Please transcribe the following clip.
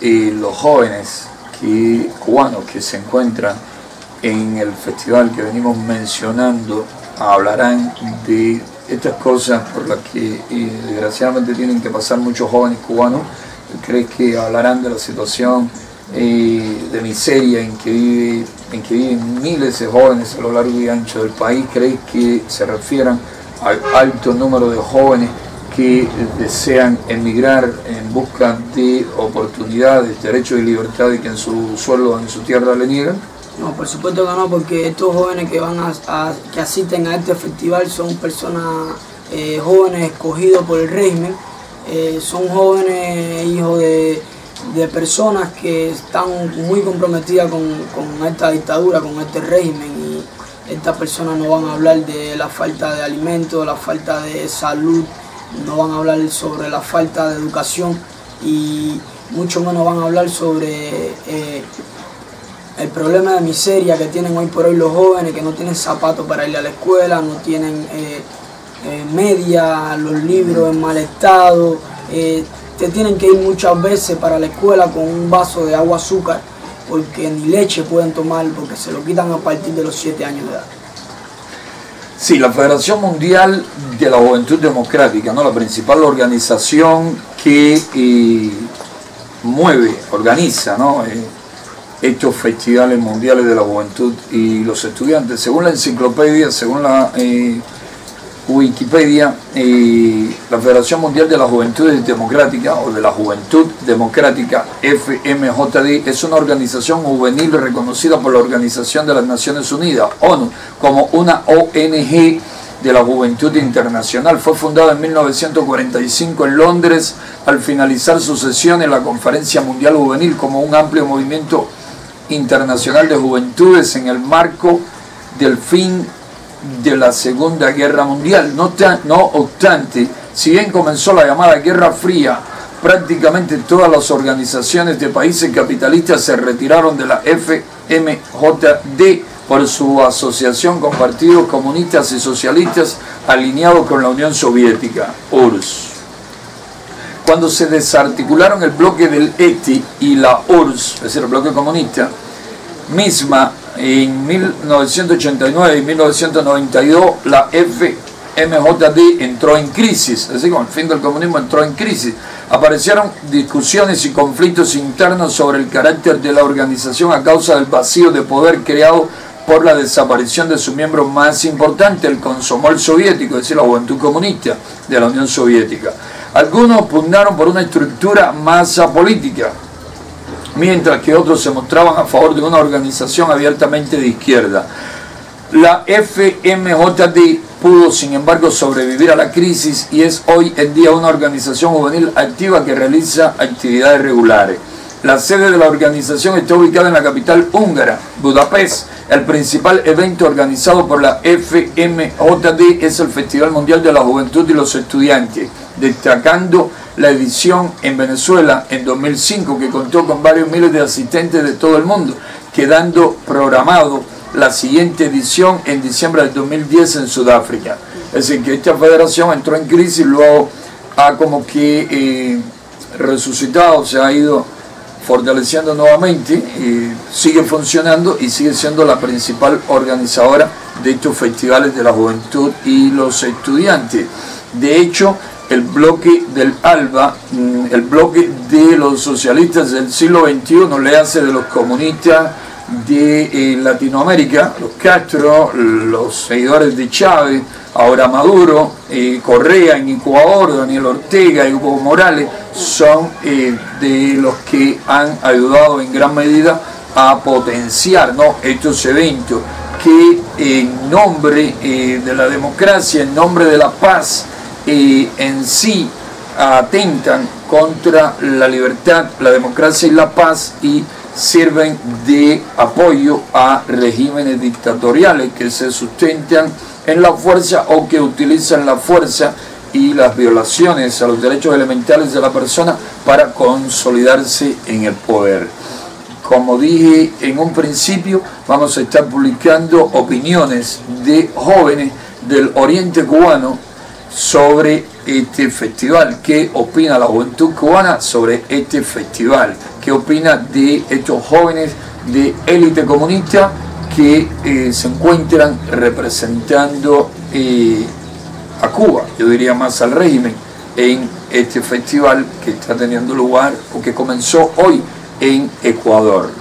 y los jóvenes cubanos que se encuentran en el festival que venimos mencionando hablarán de estas cosas por las que desgraciadamente tienen que pasar muchos jóvenes cubanos. Creo que hablarán de la situación de miseria en que viven miles de jóvenes a lo largo y ancho del país. Creo que se refieran al alto número de jóvenes que desean emigrar en busca de oportunidades, derechos y libertad, y que en su suelo, en su tierra, le niegan. No, por supuesto que no, porque estos jóvenes que van que asisten a este festival son personas jóvenes escogidos por el régimen, son jóvenes hijos de personas que están muy comprometidas con esta dictadura, con este régimen, y estas personas no van a hablar de la falta de alimentos, la falta de salud, no van a hablar sobre la falta de educación y mucho menos van a hablar sobre el problema de miseria que tienen hoy por hoy los jóvenes, que no tienen zapatos para ir a la escuela, no tienen media, los libros en mal estado, te tienen que ir muchas veces para la escuela con un vaso de agua azúcar, porque ni leche pueden tomar, porque se lo quitan a partir de los 7 años de edad. Sí, la Federación Mundial de la Juventud Democrática, ¿no?, la principal organización que mueve, organiza, ¿no?, estos festivales mundiales de la juventud y los estudiantes. Según la enciclopedia, según la Wikipedia, la Federación Mundial de la Juventud Democrática, o de la Juventud Democrática, FMJD, es una organización juvenil reconocida por la Organización de las Naciones Unidas, ONU, como una ONG de la Juventud Internacional. Fue fundada en 1945 en Londres al finalizar su sesión en la Conferencia Mundial Juvenil como un amplio movimiento internacional de juventudes en el marco del fin de la Segunda Guerra Mundial. No obstante, si bien comenzó la llamada Guerra Fría, prácticamente todas las organizaciones de países capitalistas se retiraron de la FMJD por su asociación con partidos comunistas y socialistas alineados con la Unión Soviética, URSS. Cuando se desarticularon el bloque del ETI y la URSS, es decir, el bloque comunista, misma en 1989 y 1992, la FMJD entró en crisis, es decir, con el fin del comunismo entró en crisis. Aparecieron discusiones y conflictos internos sobre el carácter de la organización a causa del vacío de poder creado por la desaparición de su miembro más importante, el Consomol soviético, es decir, la Juventud Comunista de la Unión Soviética. Algunos pugnaron por una estructura más apolítica, mientras que otros se mostraban a favor de una organización abiertamente de izquierda. La FMJD pudo, sin embargo, sobrevivir a la crisis y es hoy en día una organización juvenil activa que realiza actividades regulares. La sede de la organización está ubicada en la capital húngara, Budapest. El principal evento organizado por la FMJD es el Festival Mundial de la Juventud y los Estudiantes, destacando la edición en Venezuela en 2005, que contó con varios miles de asistentes de todo el mundo, quedando programado la siguiente edición en diciembre del 2010 en Sudáfrica. Es decir, que esta federación entró en crisis, luego ha como que resucitado, se ha ido fortaleciendo nuevamente, sigue funcionando y sigue siendo la principal organizadora de estos festivales de la juventud y los estudiantes. De hecho, el bloque del ALBA, el bloque de los socialistas del siglo XXI, le hace de los comunistas de Latinoamérica, los Castro, los seguidores de Chávez, ahora Maduro, Correa en Ecuador, Daniel Ortega y Hugo Morales, son de los que han ayudado en gran medida a potenciar, ¿no?, estos eventos que en nombre de la democracia, en nombre de la paz, en sí atentan contra la libertad, la democracia y la paz, y sirven de apoyo a regímenes dictatoriales que se sustentan en la fuerza o que utilizan la fuerza y las violaciones a los derechos elementales de la persona para consolidarse en el poder. Como dije en un principio, vamos a estar publicando opiniones de jóvenes del oriente cubano sobre este festival, qué opina la juventud cubana sobre este festival, qué opina de estos jóvenes de élite comunista que se encuentran representando a Cuba, yo diría más al régimen, en este festival que está teniendo lugar o que comenzó hoy en Ecuador.